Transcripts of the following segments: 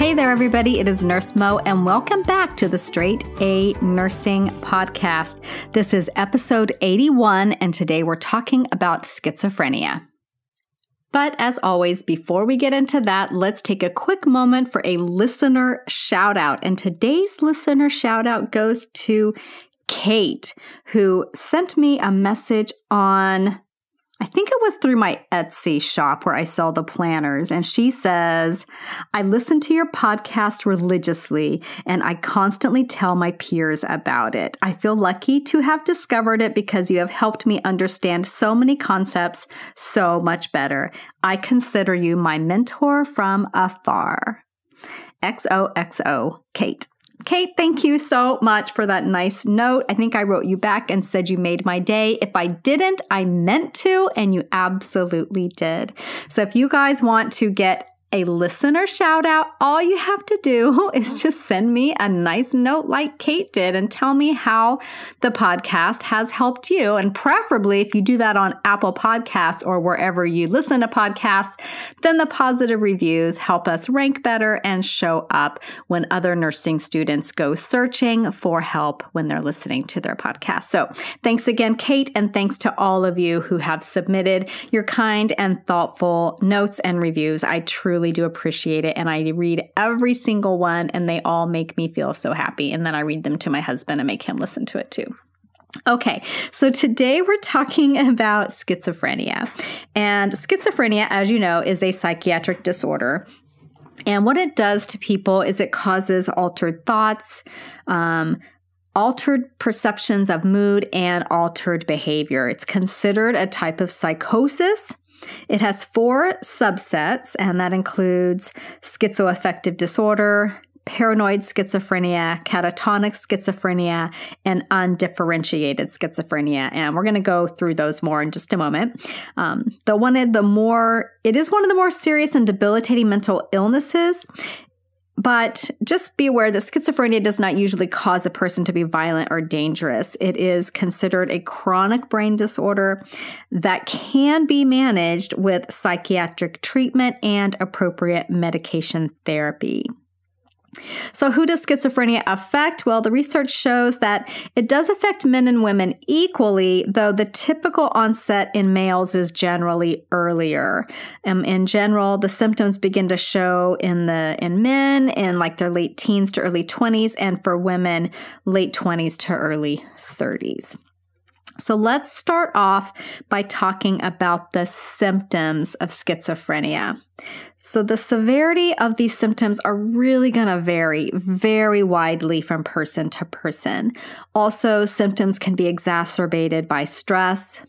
Hey there, everybody. It is Nurse Mo, and welcome back to the Straight A Nursing Podcast. This is episode 81, and today we're talking about schizophrenia. But as always, before we get into that, let's take a quick moment for a listener shout out. And today's listener shout out goes to Kate, who sent me a message on, I think it was through my Etsy shop where I sell the planners. And she says, I listen to your podcast religiously, and I constantly tell my peers about it. I feel lucky to have discovered it because you have helped me understand so many concepts so much better. I consider you my mentor from afar. XOXO, Kate. Kate, thank you so much for that nice note. I think I wrote you back and said you made my day. If I didn't, I meant to, and you absolutely did. So if you guys want to get a listener shout out, all you have to do is just send me a nice note like Kate did and tell me how the podcast has helped you. And preferably if you do that on Apple Podcasts or wherever you listen to podcasts, then the positive reviews help us rank better and show up when other nursing students go searching for help when they're listening to their podcast. So thanks again, Kate, and thanks to all of you who have submitted your kind and thoughtful notes and reviews. I truly do appreciate it, and I read every single one, and they all make me feel so happy, and then I read them to my husband and make him listen to it too. Okay, so today we're talking about schizophrenia, and schizophrenia, as you know, is a psychiatric disorder, and what it does to people is it causes altered thoughts, altered perceptions of mood, and altered behavior. It's considered a type of psychosis. It has four subsets, and that includes schizoaffective disorder, paranoid schizophrenia, catatonic schizophrenia, and undifferentiated schizophrenia. And we're going to go through those more in just a moment. It is one of the more serious and debilitating mental illnesses. But just be aware that schizophrenia does not usually cause a person to be violent or dangerous. It is considered a chronic brain disorder that can be managed with psychiatric treatment and appropriate medication therapy. So who does schizophrenia affect? Well, the research shows that it does affect men and women equally, though the typical onset in males is generally earlier. In general, the symptoms begin to show in men in like their late teens to early 20s, and for women, late 20s to early 30s. So let's start off by talking about the symptoms of schizophrenia. So the severity of these symptoms are really going to vary very widely from person to person. Also, symptoms can be exacerbated by stress,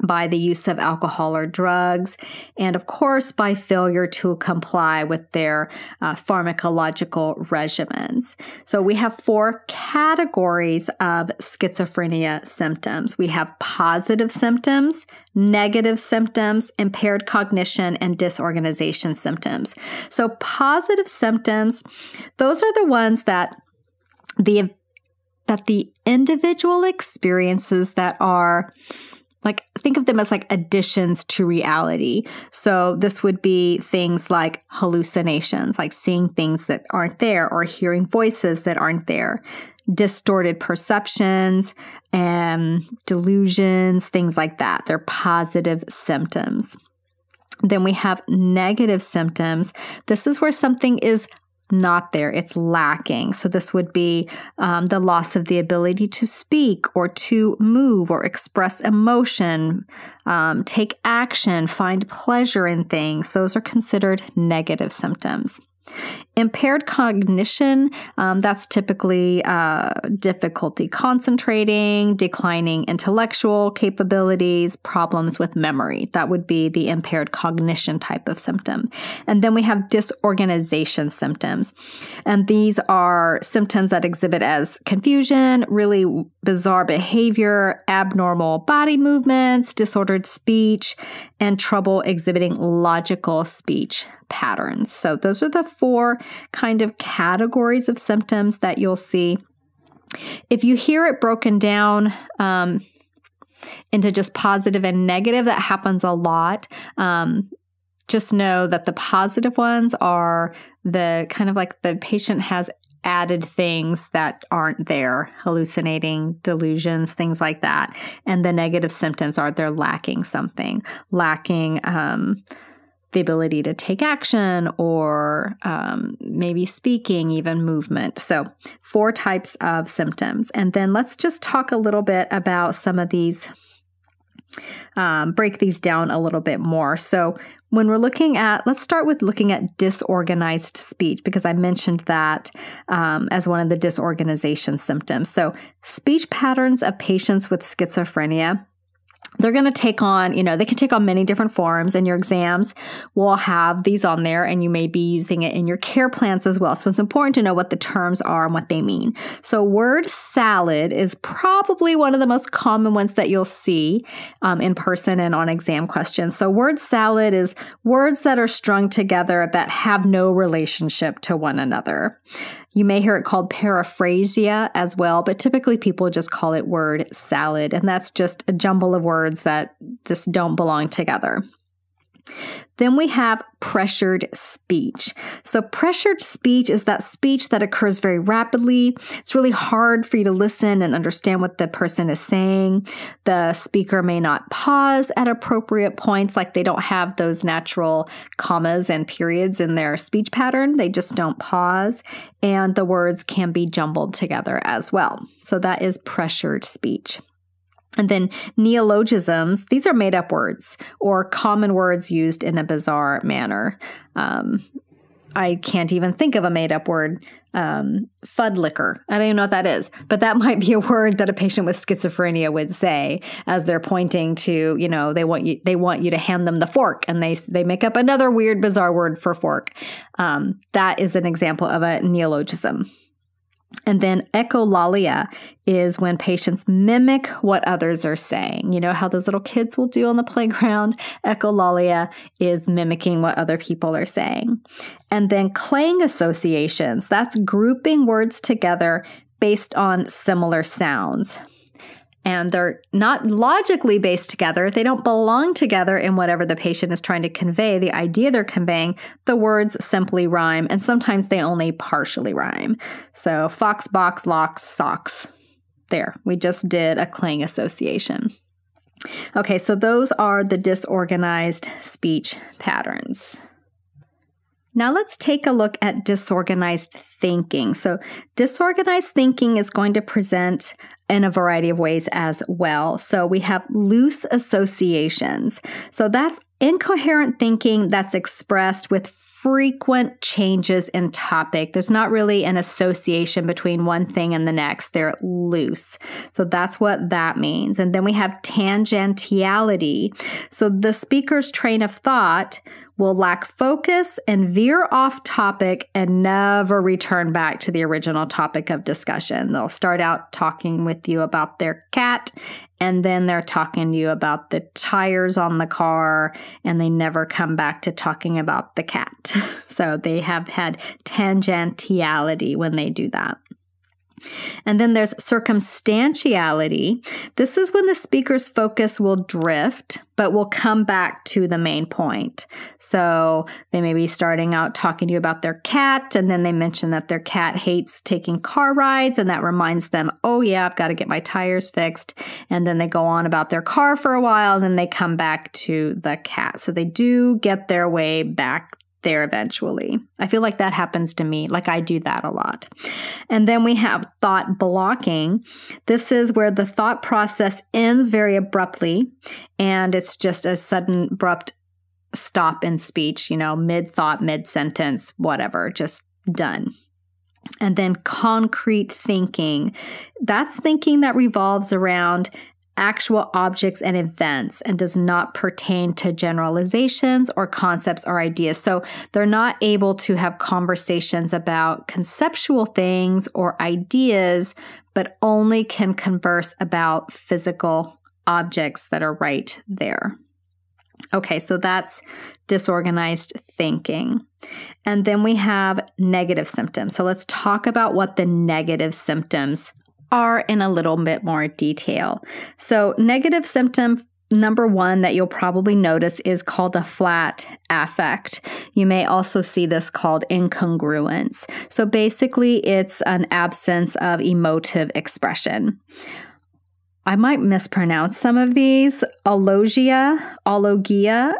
by the use of alcohol or drugs, and of course, by failure to comply with their pharmacological regimens. So we have four categories of schizophrenia symptoms. We have positive symptoms, negative symptoms, impaired cognition, and disorganization symptoms. So positive symptoms, those are the ones that the individual experiences that are, like, think of them as like additions to reality. So this would be things like hallucinations, like seeing things that aren't there or hearing voices that aren't there, distorted perceptions and delusions, things like that. They're positive symptoms. Then we have negative symptoms. This is where something is not there. It's lacking. So this would be the loss of the ability to speak or to move or express emotion, take action, find pleasure in things. Those are considered negative symptoms. Impaired cognition, that's typically difficulty concentrating, declining intellectual capabilities, problems with memory. That would be the impaired cognition type of symptom. And then we have disorganization symptoms. And these are symptoms that exhibit as confusion, really bizarre behavior, abnormal body movements, disordered speech, and trouble exhibiting logical speech patterns. So those are the four kind of categories of symptoms that you'll see. If you hear it broken down into just positive and negative, that happens a lot. just know that the positive ones are the kind of like the patient has added things that aren't there, hallucinating, delusions, things like that. And the negative symptoms are they're lacking something, lacking the ability to take action or maybe speaking, even movement. So 4 types of symptoms. And then let's just talk a little bit about some of these, break these down a little bit more. So when we're looking at, let's start with looking at disorganized speech, because I mentioned that as one of the disorganization symptoms. So speech patterns of patients with schizophrenia, they're going to take on, you know, they can take on many different forms, and your exams will have these on there, and you may be using it in your care plans as well. So it's important to know what the terms are and what they mean. So word salad is probably one of the most common ones that you'll see in person and on exam questions. So word salad is words that are strung together that have no relationship to one another. You may hear it called paraphrasia as well, but typically people just call it word salad, and that's just a jumble of words that just don't belong together. Then we have pressured speech. So pressured speech is that speech that occurs very rapidly. It's really hard for you to listen and understand what the person is saying. The speaker may not pause at appropriate points, like they don't have those natural commas and periods in their speech pattern. They just don't pause. And the words can be jumbled together as well. So that is pressured speech. And then neologisms, these are made-up words or common words used in a bizarre manner. I can't even think of a made-up word, fudlicker. I don't even know what that is, but that might be a word that a patient with schizophrenia would say as they're pointing to, you know, they want you to hand them the fork, and they make up another weird, bizarre word for fork. That is an example of a neologism. And then echolalia is when patients mimic what others are saying. You know how those little kids will do on the playground? Echolalia is mimicking what other people are saying. And then clang associations, that's grouping words together based on similar sounds. And they're not logically based together. They don't belong together in whatever the patient is trying to convey, the idea they're conveying. The words simply rhyme, and sometimes they only partially rhyme. So fox, box, locks, socks. There, we just did a clang association. Okay, so those are the disorganized speech patterns. Now let's take a look at disorganized thinking. So disorganized thinking is going to present in a variety of ways as well. So we have loose associations. So that's incoherent thinking that's expressed with frequent changes in topic. There's not really an association between one thing and the next. They're loose. So that's what that means. And then we have tangentiality. So the speaker's train of thought will lack focus and veer off topic and never return back to the original topic of discussion. They'll start out talking with you about their cat, and then they're talking to you about the tires on the car, and they never come back to talking about the cat. So they have had tangentiality when they do that. And then there's circumstantiality. This is when the speaker's focus will drift, but will come back to the main point. So they may be starting out talking to you about their cat, and then they mention that their cat hates taking car rides, and that reminds them, oh yeah, I've got to get my tires fixed. And then they go on about their car for a while, and then they come back to the cat. So they do get their way back there eventually. I feel like that happens to me. Like I do that a lot. And then we have thought blocking. This is where the thought process ends very abruptly, and it's just a sudden abrupt stop in speech, you know, mid-thought, mid-sentence, whatever, just done. And then concrete thinking. That's thinking that revolves around actual objects and events and does not pertain to generalizations or concepts or ideas. So they're not able to have conversations about conceptual things or ideas, but only can converse about physical objects that are right there. Okay, so that's disorganized thinking. And then we have negative symptoms. So let's talk about what the negative symptoms are in a little bit more detail. So negative symptom number one that you'll probably notice is called a flat affect. You may also see this called incongruence. So basically, it's an absence of emotive expression. I might mispronounce some of these. Alogia,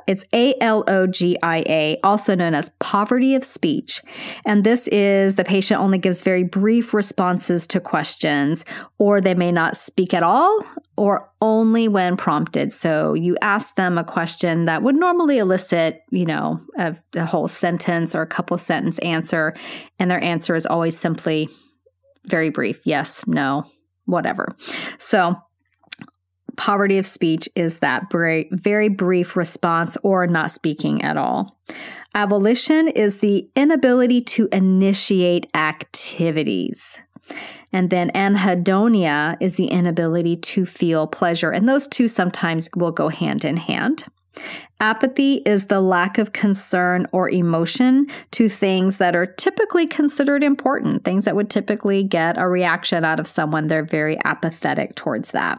it's A-L-O-G-I-A, also known as poverty of speech. And this is the patient only gives very brief responses to questions, or they may not speak at all, or only when prompted. So you ask them a question that would normally elicit, you know, a whole sentence or a couple sentence answer, and their answer is always simply very brief, yes, no, whatever. So poverty of speech is that very brief response or not speaking at all. Avolition is the inability to initiate activities. And then anhedonia is the inability to feel pleasure. And those two sometimes will go hand in hand. Apathy is the lack of concern or emotion to things that are typically considered important, things that would typically get a reaction out of someone. They're very apathetic towards that.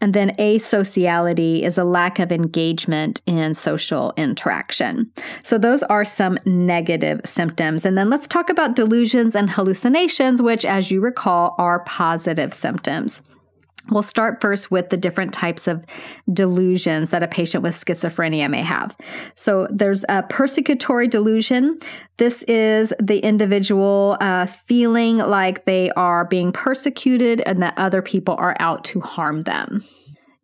And then asociality is a lack of engagement in social interaction. So those are some negative symptoms. And then let's talk about delusions and hallucinations, which, as you recall, are positive symptoms. We'll start first with the different types of delusions that a patient with schizophrenia may have. So there's a persecutory delusion. This is the individual feeling like they are being persecuted and that other people are out to harm them.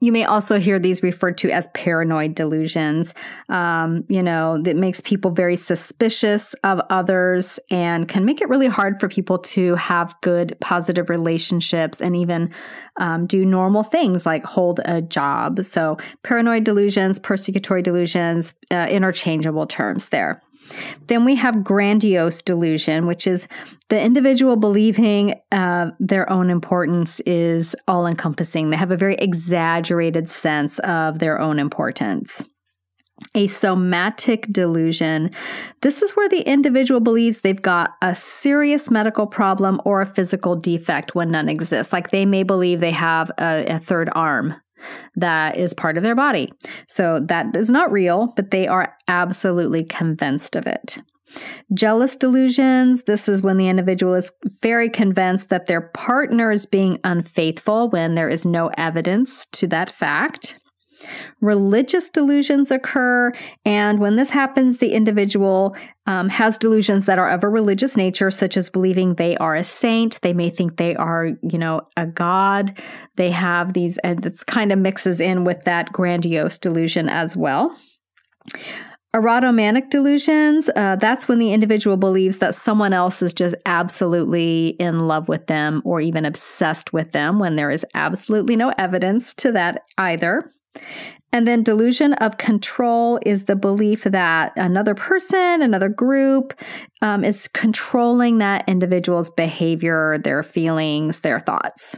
You may also hear these referred to as paranoid delusions. That makes people very suspicious of others and can make it really hard for people to have good, positive relationships and even do normal things like hold a job. So paranoid delusions, persecutory delusions, interchangeable terms there. Then we have grandiose delusion, which is the individual believing their own importance is all-encompassing. They have a very exaggerated sense of their own importance. A somatic delusion. This is where the individual believes they've got a serious medical problem or a physical defect when none exists. Like they may believe they have a third arm that is part of their body. So that is not real, but they are absolutely convinced of it. Jealous delusions. This is when the individual is very convinced that their partner is being unfaithful when there is no evidence to that fact. Religious delusions occur, and when this happens, the individual has delusions that are of a religious nature, such as believing they are a saint. They may think they are, a god. They have these, and it's kind of mixes in with that grandiose delusion as well. Erotomanic delusions, that's when the individual believes that someone else is just absolutely in love with them or even obsessed with them when there is absolutely no evidence to that either. And then delusion of control is the belief that another person, another group, is controlling that individual's behavior, their feelings, their thoughts.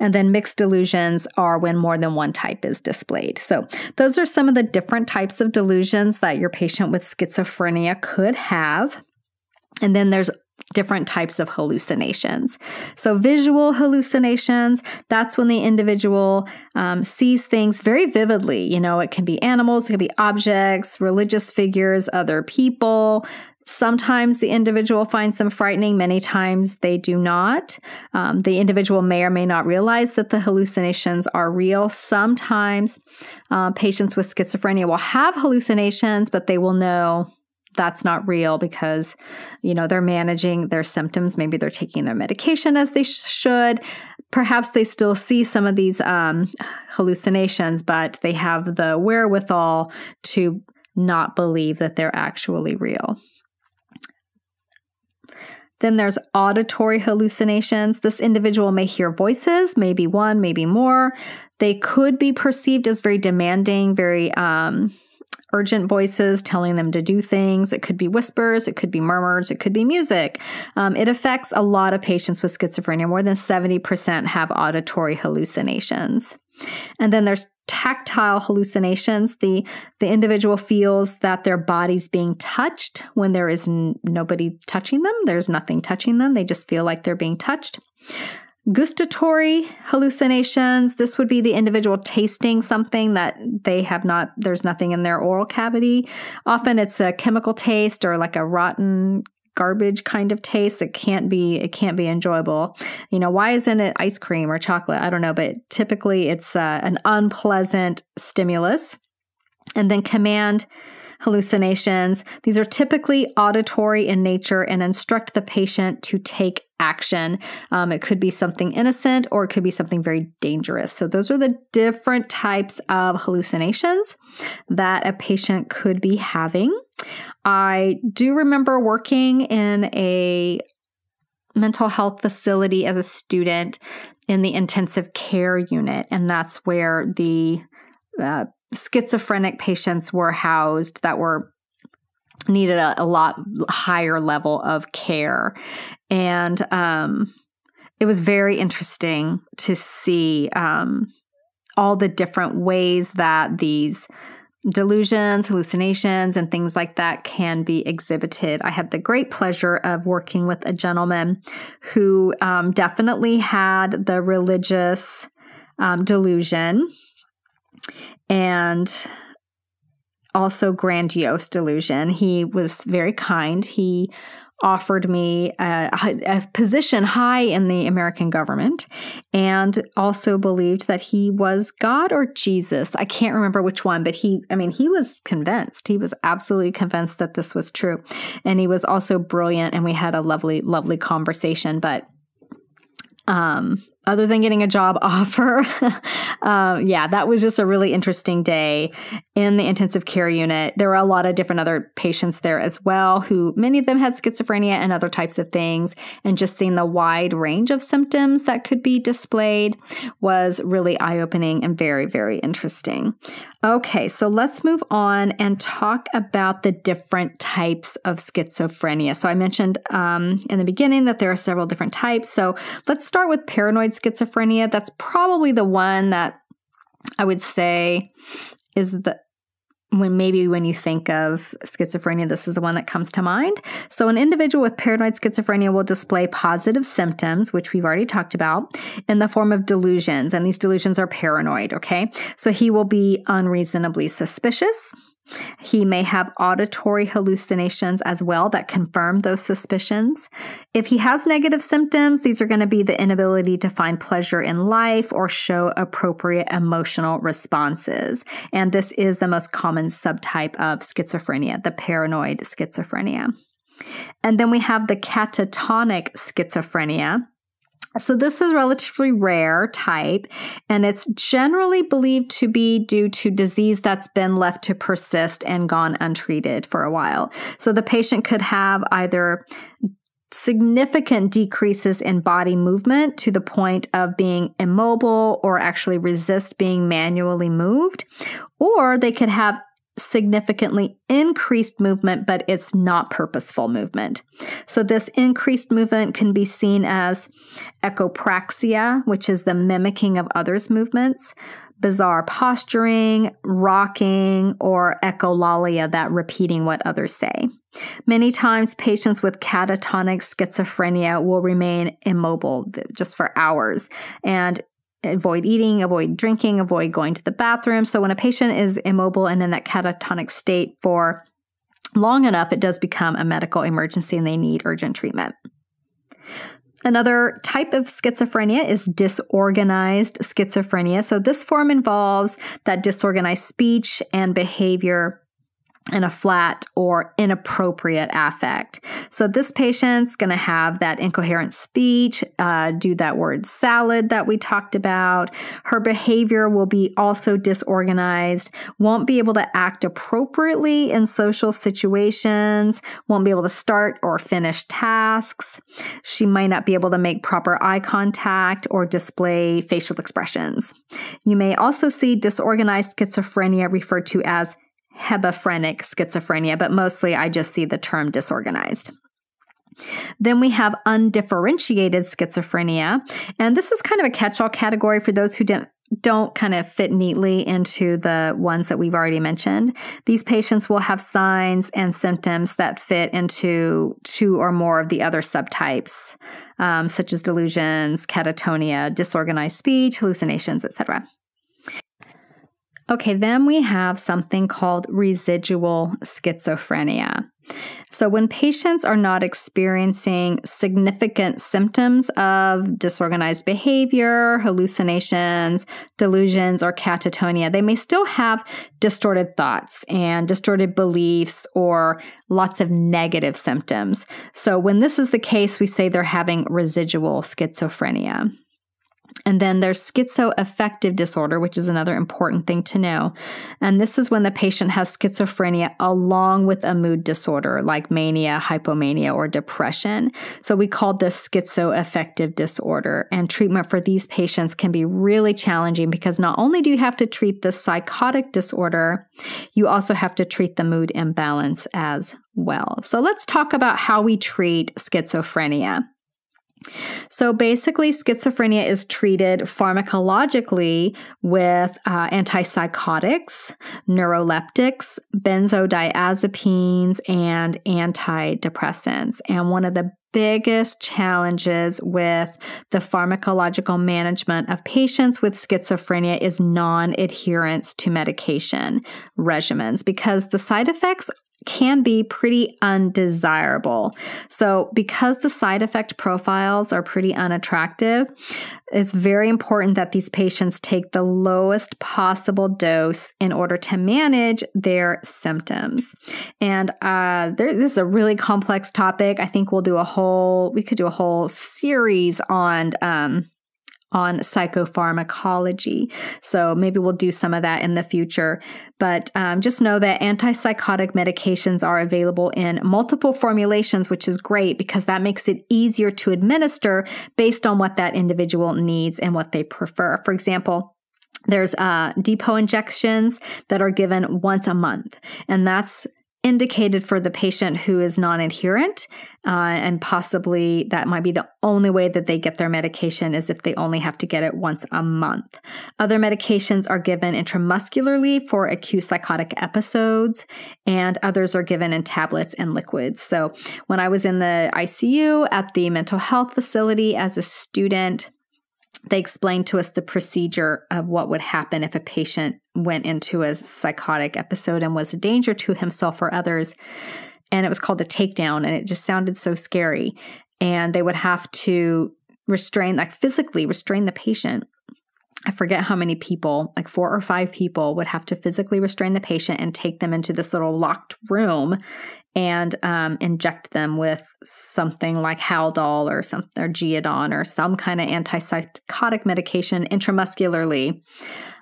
And then mixed delusions are when more than one type is displayed. So those are some of the different types of delusions that your patient with schizophrenia could have. And then there's different types of hallucinations. So visual hallucinations, that's when the individual sees things very vividly. It can be animals, it can be objects, religious figures, other people. Sometimes the individual finds them frightening. Many times they do not. The individual may or may not realize that the hallucinations are real. Sometimes patients with schizophrenia will have hallucinations, but they will know that's not real because, they're managing their symptoms. Maybe they're taking their medication as they should. Perhaps they still see some of these hallucinations, but they have the wherewithal to not believe that they're actually real. Then there's auditory hallucinations. This individual may hear voices, maybe one, maybe more. They could be perceived as very demanding, very urgent voices telling them to do things. It could be whispers. It could be murmurs. It could be music. It affects a lot of patients with schizophrenia. More than 70% have auditory hallucinations. And then there's tactile hallucinations. The individual feels that their body's being touched when there is nobody touching them. There's nothing touching them. They just feel like they're being touched. Gustatory hallucinations. This would be the individual tasting something that they have not, there's nothing in their oral cavity. Often it's a chemical taste or like a rotten garbage kind of taste. It can't be enjoyable. You know, why isn't it ice cream or chocolate? I don't know, but typically it's an unpleasant stimulus. And then command hallucinations. These are typically auditory in nature and instruct the patient to take action. It could be something innocent or it could be something very dangerous. So those are the different types of hallucinations that a patient could be having. I do remember working in a mental health facility as a student in the intensive care unit, and that's where the schizophrenic patients were housed that were needed a lot higher level of care. And it was very interesting to see all the different ways that these delusions, hallucinations, and things like that can be exhibited. I had the great pleasure of working with a gentleman who definitely had the religious delusion and also grandiose delusion. He was very kind. He offered me a position high in the American government and also believed that he was God or Jesus. I can't remember which one, but he was convinced. He was absolutely convinced that this was true. And he was also brilliant, and we had a lovely, lovely conversation. But other than getting a job offer, that was just a really interesting day in the intensive care unit. There were a lot of different other patients there as well, who many of them had schizophrenia and other types of things. And just seeing the wide range of symptoms that could be displayed was really eye-opening and very, very interesting. Okay, so let's move on and talk about the different types of schizophrenia. So I mentioned in the beginning that there are several different types. So let's start with paranoid schizophrenia. That's probably the one that I would say is when you think of schizophrenia, this is the one that comes to mind. So an individual with paranoid schizophrenia will display positive symptoms, which we've already talked about, in the form of delusions. And these delusions are paranoid, okay? So he will be unreasonably suspicious. He may have auditory hallucinations as well that confirm those suspicions. If he has negative symptoms, these are going to be the inability to find pleasure in life or show appropriate emotional responses. And this is the most common subtype of schizophrenia, the paranoid schizophrenia. And then we have the catatonic schizophrenia. So this is a relatively rare type, and it's generally believed to be due to disease that's been left to persist and gone untreated for a while. So the patient could have either significant decreases in body movement to the point of being immobile or actually resist being manually moved, or they could have significantly increased movement, but it's not purposeful movement. So this increased movement can be seen as echopraxia, which is the mimicking of others' movements, bizarre posturing, rocking, or echolalia, that repeating what others say. Many times, patients with catatonic schizophrenia will remain immobile just for hours and avoid eating, avoid drinking, avoid going to the bathroom. So when a patient is immobile and in that catatonic state for long enough, it does become a medical emergency and they need urgent treatment. Another type of schizophrenia is disorganized schizophrenia. So this form involves that disorganized speech and behavior and a flat or inappropriate affect. So this patient's going to have that incoherent speech, do that word salad that we talked about. Her behavior will be also disorganized, won't be able to act appropriately in social situations, won't be able to start or finish tasks. She might not be able to make proper eye contact or display facial expressions. You may also see disorganized schizophrenia referred to as hebephrenic schizophrenia, but mostly I just see the term disorganized. Then we have undifferentiated schizophrenia. And this is kind of a catch-all category for those who don't kind of fit neatly into the ones that we've already mentioned. These patients will have signs and symptoms that fit into two or more of the other subtypes, such as delusions, catatonia, disorganized speech, hallucinations, etc. Okay, then we have something called residual schizophrenia. So when patients are not experiencing significant symptoms of disorganized behavior, hallucinations, delusions, or catatonia, they may still have distorted thoughts and distorted beliefs or lots of negative symptoms. So when this is the case, we say they're having residual schizophrenia. And then there's schizoaffective disorder, which is another important thing to know. And this is when the patient has schizophrenia along with a mood disorder like mania, hypomania, or depression. So we call this schizoaffective disorder. And treatment for these patients can be really challenging because not only do you have to treat the psychotic disorder, you also have to treat the mood imbalance as well. So let's talk about how we treat schizophrenia. So basically, schizophrenia is treated pharmacologically with antipsychotics, neuroleptics, benzodiazepines, and antidepressants. And one of the biggest challenges with the pharmacological management of patients with schizophrenia is non-adherence to medication regimens because the side effects can be pretty undesirable. So because the side effect profiles are pretty unattractive, it's very important that these patients take the lowest possible dose in order to manage their symptoms. And this is a really complex topic. I think we could do a whole series on psychopharmacology. So maybe we'll do some of that in the future. But just know that antipsychotic medications are available in multiple formulations, which is great because that makes it easier to administer based on what that individual needs and what they prefer. For example, there's depot injections that are given once a month, and that's indicated for the patient who is non-adherent, and possibly that might be the only way that they get their medication is if they only have to get it once a month. Other medications are given intramuscularly for acute psychotic episodes, and others are given in tablets and liquids. So when I was in the ICU at the mental health facility as a student, they explained to us the procedure of what would happen if a patient went into a psychotic episode and was a danger to himself or others. And it was called the takedown, and it just sounded so scary. And they would have to restrain, like physically restrain the patient. I forget how many people, like 4 or 5 people, would have to physically restrain the patient and take them into this little locked room and inject them with something like Haldol or something, or Geodon or some kind of antipsychotic medication intramuscularly.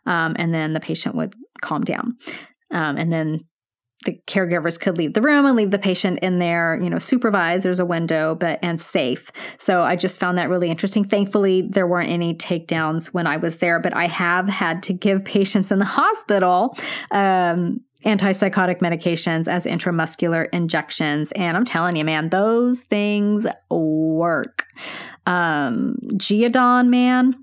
And then the patient would calm down. And then the caregivers could leave the room and leave the patient in there, you know, supervised. There's a window, and safe. So I just found that really interesting. Thankfully, there weren't any takedowns when I was there, but I have had to give patients in the hospital antipsychotic medications as intramuscular injections. And I'm telling you, man, those things work. Geodon, man.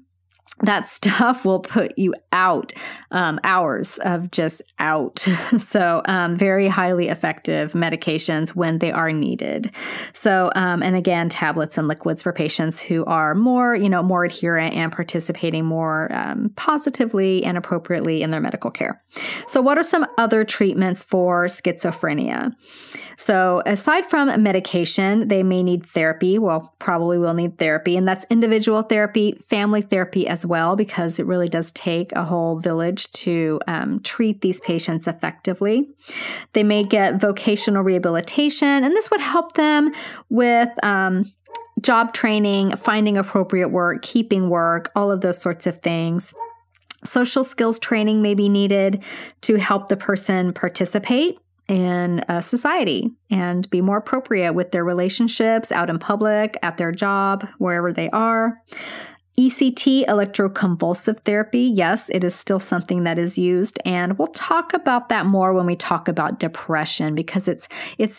That stuff will put you out, hours of just out. So very highly effective medications when they are needed. So, and again, tablets and liquids for patients who are more, you know, more adherent and participating more positively and appropriately in their medical care. So what are some other treatments for schizophrenia? So aside from medication, they may need therapy. Well, probably will need therapy, and that's individual therapy, family therapy as well, because it really does take a whole village to treat these patients effectively. They may get vocational rehabilitation, and this would help them with job training, finding appropriate work, keeping work, all of those sorts of things. Social skills training may be needed to help the person participate in society and be more appropriate with their relationships out in public, at their job, wherever they are. ECT, electroconvulsive therapy, yes, it is still something that is used, and we'll talk about that more when we talk about depression, because it's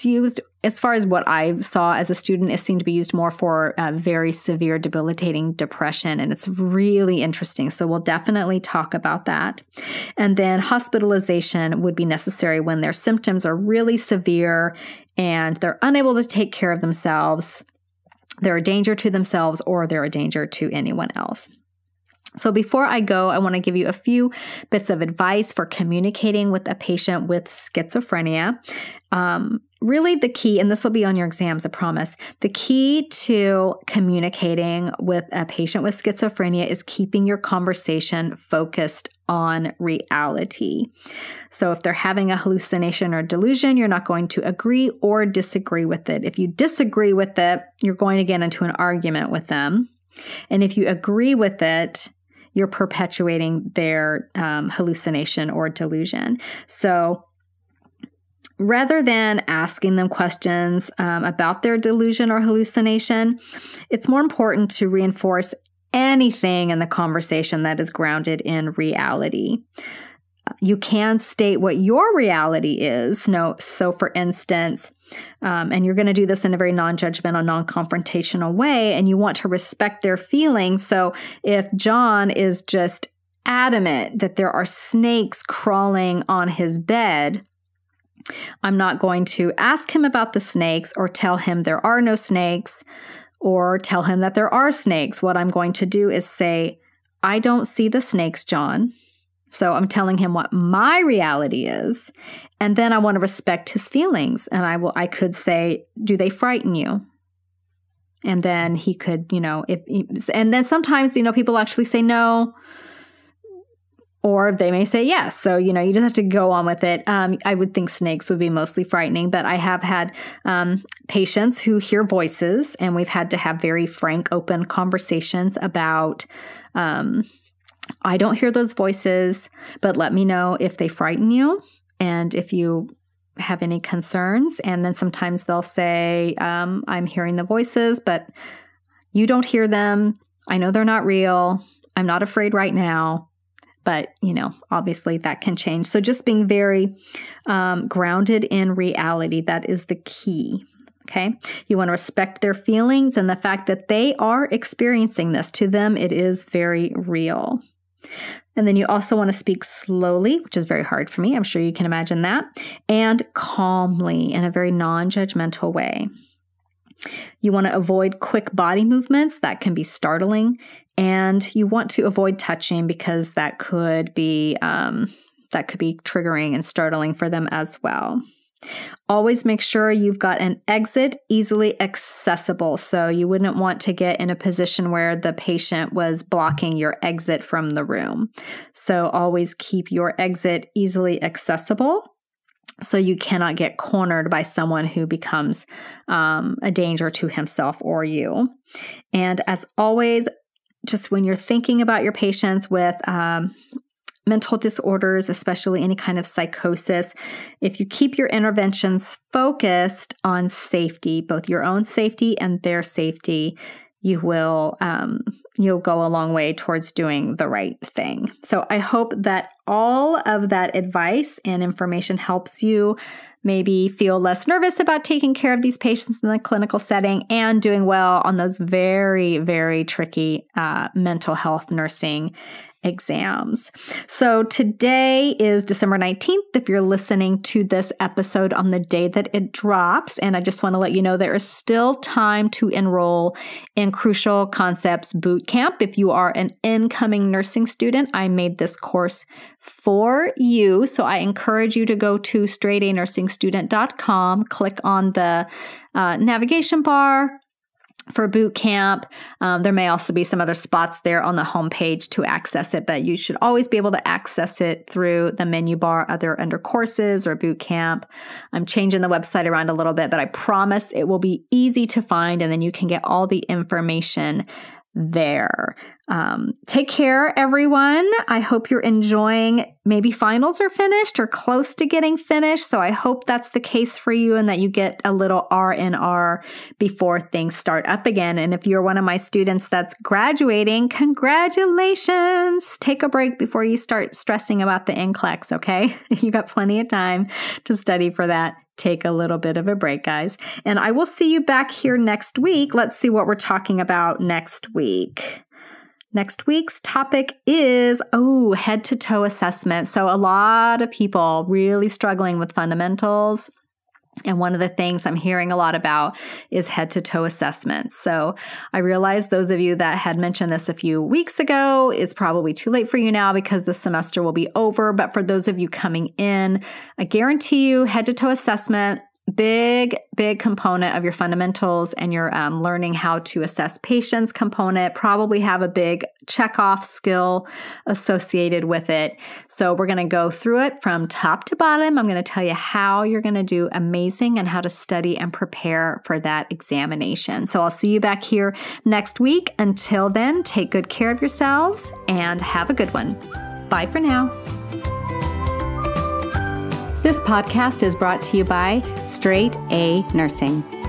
used, as far as what I saw as a student, it seemed to be used more for very severe debilitating depression, and it's really interesting, so we'll definitely talk about that. And then hospitalization would be necessary when their symptoms are really severe and they're unable to take care of themselves. They're a danger to themselves or they're a danger to anyone else. So before I go, I want to give you a few bits of advice for communicating with a patient with schizophrenia. Really the key, and this will be on your exams, I promise, the key to communicating with a patient with schizophrenia is keeping your conversation focused on reality. So if they're having a hallucination or delusion, you're not going to agree or disagree with it. If you disagree with it, you're going to get into an argument with them. And if you agree with it, you're perpetuating their hallucination or delusion. So rather than asking them questions about their delusion or hallucination, it's more important to reinforce anything in the conversation that is grounded in reality. You can state what your reality is. No, so for instance, and you're going to do this in a very non-judgmental, non-confrontational way, and you want to respect their feelings. So if John is just adamant that there are snakes crawling on his bed, I'm not going to ask him about the snakes or tell him there are no snakes or tell him that there are snakes. What I'm going to do is say, I don't see the snakes, John. So I'm telling him what my reality is, and then I want to respect his feelings. And I could say, do they frighten you? And then he could, you know, and then sometimes, you know, people actually say no, or they may say yes. So, you know, you just have to go on with it. I would think snakes would be mostly frightening, but I have had patients who hear voices, and we've had to have very frank, open conversations about, I don't hear those voices, but let me know if they frighten you and if you have any concerns. And then sometimes they'll say, I'm hearing the voices, but you don't hear them. I know they're not real. I'm not afraid right now. But, you know, obviously that can change. So just being very grounded in reality, that is the key. Okay. You want to respect their feelings and the fact that they are experiencing this. To them, it is very real. And then you also want to speak slowly, which is very hard for me. I'm sure you can imagine that. And calmly in a very non-judgmental way. You want to avoid quick body movements. That can be startling. And you want to avoid touching because that could be triggering and startling for them as well. Always make sure you've got an exit easily accessible. So you wouldn't want to get in a position where the patient was blocking your exit from the room. So always keep your exit easily accessible so you cannot get cornered by someone who becomes a danger to himself or you. And as always, just when you're thinking about your patients with mental disorders, especially any kind of psychosis, if you keep your interventions focused on safety, both your own safety and their safety, you will you'll go a long way towards doing the right thing. So I hope that all of that advice and information helps you maybe feel less nervous about taking care of these patients in the clinical setting and doing well on those very, very tricky mental health nursing exams. So today is December 19th. If you're listening to this episode on the day that it drops, and I just want to let you know there is still time to enroll in Crucial Concepts Bootcamp. If you are an incoming nursing student, I made this course for you. So I encourage you to go to straightanursingstudent.com, click on the navigation bar for boot camp. There may also be some other spots there on the homepage to access it, but you should always be able to access it through the menu bar, either under courses or boot camp. I'm changing the website around a little bit, but I promise it will be easy to find, and then you can get all the information there. Take care, everyone. I hope you're enjoying, maybe finals are finished or close to getting finished. So I hope that's the case for you and that you get a little R&R before things start up again. And if you're one of my students that's graduating, congratulations. Take a break before you start stressing about the NCLEX, okay? You got plenty of time to study for that. Take a little bit of a break, guys. And I will see you back here next week. Let's see what we're talking about next week. Next week's topic is, head-to-toe assessment. So a lot of people really struggling with fundamentals. And one of the things I'm hearing a lot about is head-to-toe assessments. So I realize those of you that had mentioned this a few weeks ago, it's probably too late for you now because the semester will be over. But for those of you coming in, I guarantee you head-to-toe assessment, big component of your fundamentals and your learning how to assess patients component, probably have a big check-off skill associated with it. So we're going to go through it from top to bottom. I'm going to tell you how you're going to do amazing and how to study and prepare for that examination. So I'll see you back here next week. Until then, take good care of yourselves and have a good one. Bye for now. This podcast is brought to you by Straight A Nursing.